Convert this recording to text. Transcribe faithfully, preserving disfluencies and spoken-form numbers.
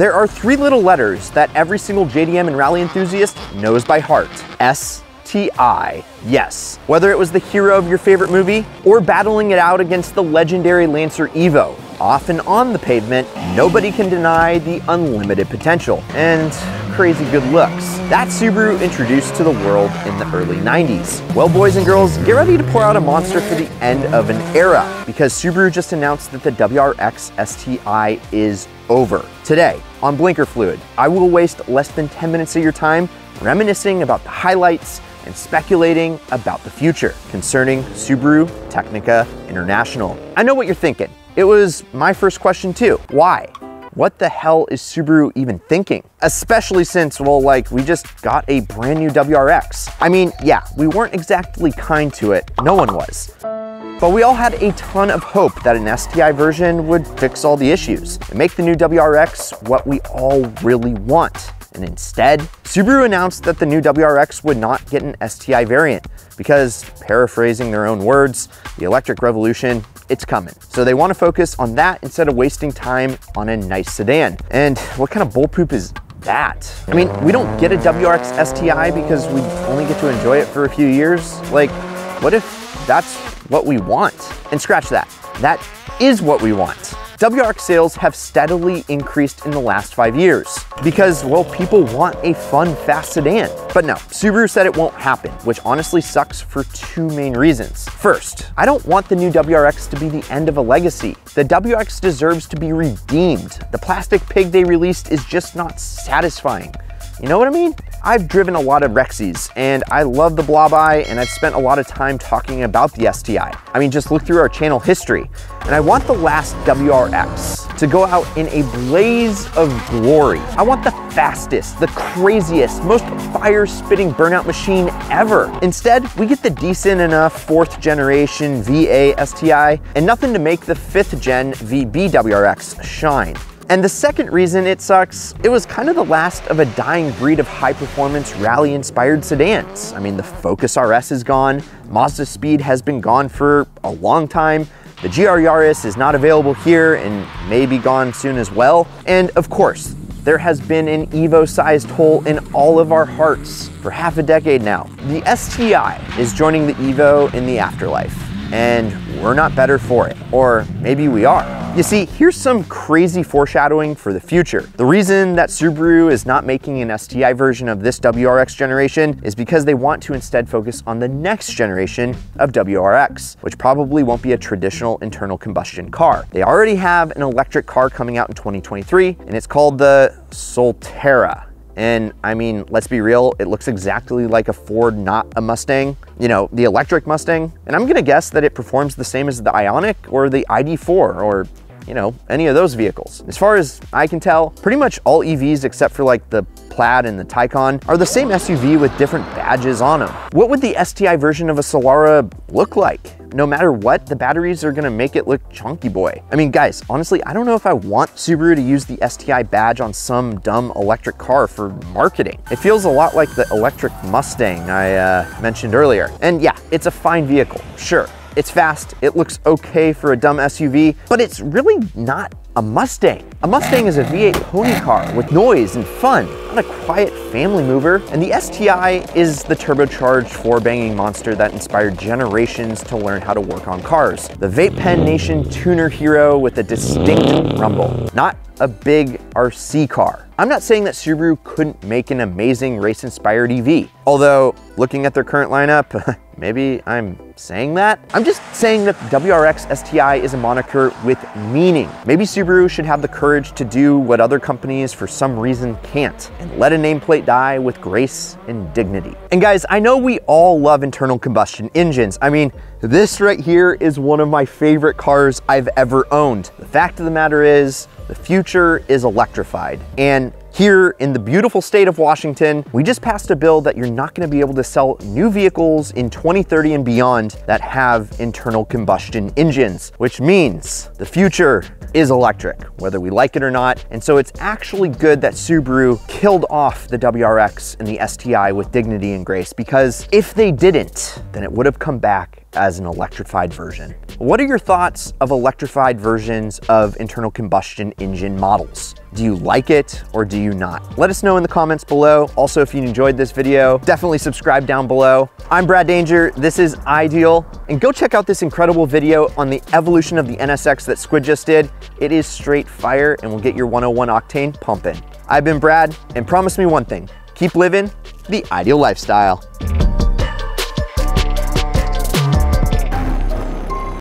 There are three little letters that every single J D M and rally enthusiast knows by heart. S T I. Yes. Whether it was the hero of your favorite movie or battling it out against the legendary Lancer Evo, off and on the pavement, nobody can deny the unlimited potential and crazy good looks that Subaru introduced to the world in the early nineties. Well, boys and girls, get ready to pour out a monster for the end of an era, because Subaru just announced that the W R X S T I is over. Today on Blinker Fluid, I will waste less than ten minutes of your time reminiscing about the highlights and speculating about the future concerning Subaru Technica International. I know what you're thinking. It was my first question too. Why? What the hell is Subaru even thinking? Especially since, well, like, we just got a brand new W R X. I mean, yeah, we weren't exactly kind to it. No one was. But we all had a ton of hope that an S T I version would fix all the issues and make the new W R X what we all really want. And instead, Subaru announced that the new W R X would not get an S T I variant because, paraphrasing their own words, the electric revolution, it's coming. So they want to focus on that instead of wasting time on a nice sedan. And what kind of bull poop is that? I mean, we don't get a W R X S T I because we only get to enjoy it for a few years. Like, what if that's what we want? And scratch that. That is what we want. W R X sales have steadily increased in the last five years because, well, people want a fun, fast sedan. But no, Subaru said it won't happen, which honestly sucks for two main reasons. First, I don't want the new W R X to be the end of a legacy. The W R X deserves to be redeemed. The plastic pig they released is just not satisfying. You know what I mean? I've driven a lot of Rexies and I love the Blobeye, and I've spent a lot of time talking about the S T I. I mean, just look through our channel history. And I want the last W R X to go out in a blaze of glory. I want the fastest, the craziest, most fire-spitting burnout machine ever. Instead, we get the decent enough fourth generation V A S T I and nothing to make the fifth gen V B W R X shine. And the second reason it sucks, it was kind of the last of a dying breed of high-performance rally-inspired sedans. I mean, the Focus R S is gone, Mazda Speed has been gone for a long time, the G R Yaris is not available here and may be gone soon as well. And of course, there has been an Evo-sized hole in all of our hearts for half a decade now. The S T I is joining the Evo in the afterlife, and we're not better for it. Or maybe we are. You see, here's some crazy foreshadowing for the future. The reason that Subaru is not making an S T I version of this W R X generation is because they want to instead focus on the next generation of W R X, which probably won't be a traditional internal combustion car. They already have an electric car coming out in twenty twenty-three, and it's called the Solterra. And I mean, let's be real, it looks exactly like a Ford, not a Mustang, you know, the electric Mustang. And I'm gonna guess that it performs the same as the Ionic or the I D four or, you know, any of those vehicles. As far as I can tell, pretty much all E Vs except for like the Plaid and the Taycan are the same S U V with different badges on them. What would the S T I version of a Solara look like? No matter what, the batteries are gonna make it look chunky boy. I mean, guys, honestly, I don't know if I want Subaru to use the S T I badge on some dumb electric car for marketing. It feels a lot like the electric Mustang I uh, mentioned earlier. And yeah, it's a fine vehicle, sure. It's fast, it looks okay for a dumb S U V, but it's really not a Mustang. A Mustang is a V eight pony car with noise and fun, not a quiet family mover. And the S T I is the turbocharged, four-banging monster that inspired generations to learn how to work on cars. The Vape Pen Nation tuner hero with a distinct rumble, not a big R C car. I'm not saying that Subaru couldn't make an amazing race-inspired E V, although looking at their current lineup, maybe I'm saying that. I'm just saying that W R X S T I is a moniker with meaning. Maybe Subaru should have the courage to do what other companies for some reason can't and let a nameplate die with grace and dignity. And guys, I know we all love internal combustion engines. I mean, this right here is one of my favorite cars I've ever owned. The fact of the matter is, the future is electrified. And here in the beautiful state of Washington, we just passed a bill that you're not gonna be able to sell new vehicles in twenty thirty and beyond that have internal combustion engines, which means the future is electric, whether we like it or not. And so it's actually good that Subaru killed off the W R X and the S T I with dignity and grace, because if they didn't, then it would have come back as an electrified version. What are your thoughts of electrified versions of internal combustion engine models? Do you like it or do you not? Let us know in the comments below. Also, if you enjoyed this video, definitely subscribe down below. I'm Brad Danger, this is Ideal, and go check out this incredible video on the evolution of the N S X that Squid just did. It is straight fire and will get your one oh one octane pumping. I've been Brad, and promise me one thing, keep living the ideal lifestyle.